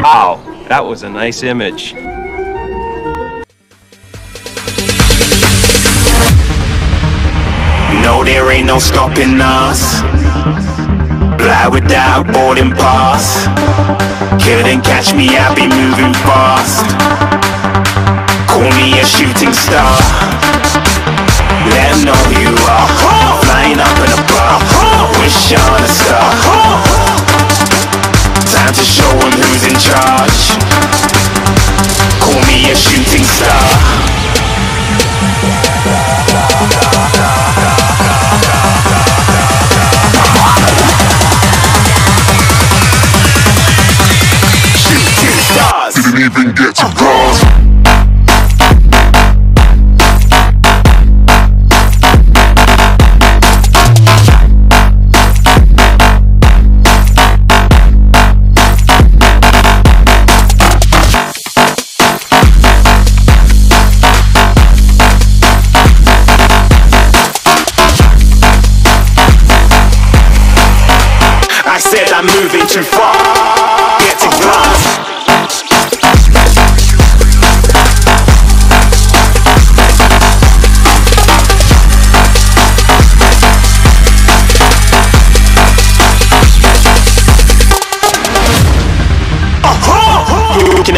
Wow, that was a nice image. No, there ain't no stopping us. Fly without boarding pass. Couldn't catch me, I'll be moving fast. Call me a shooting star. Let 'em know who you are. Flying up in a bar. Wish on a star. Time to show 'em who's in charge. Call me a shooting star. Didn't even get to cross. I said I'm moving too far. Get to glass.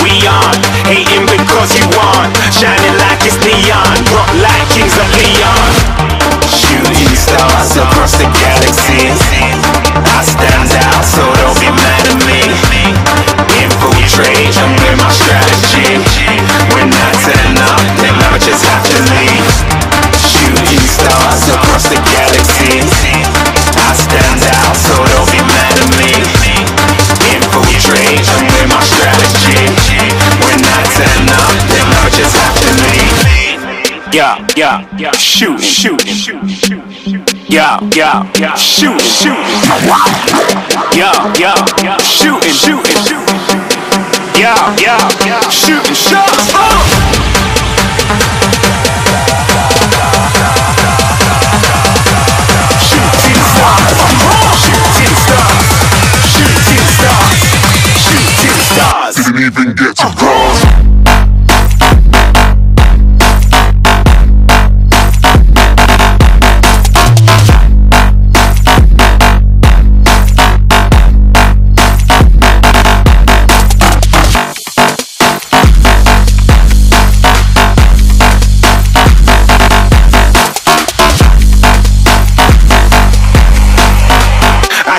We aren't hating because you aren't shining like it's neon, rock like kings of Leon. Shooting stars across the galaxy. I stand out, so don't be mad at me. Infiltrate, I'm with my strategy. When I turn up, then I just have to leave. Shooting stars across the galaxy. I stand out, so don't be mad at me. Infiltrate, I'm with my strategy. When I turn up, then I just have to leave. Yeah, yeah, yeah, shoot, shoot, shoot, shoot, shoot. Yeah, yeah, yeah, shoot, shoot. Yeah, yeah, yeah, shoot, shoot, shoot. Yeah, yeah, yeah, shoot, shoot. Shooting stars, shooting stars, shooting stars, shooting stars. Didn't even get to cross. I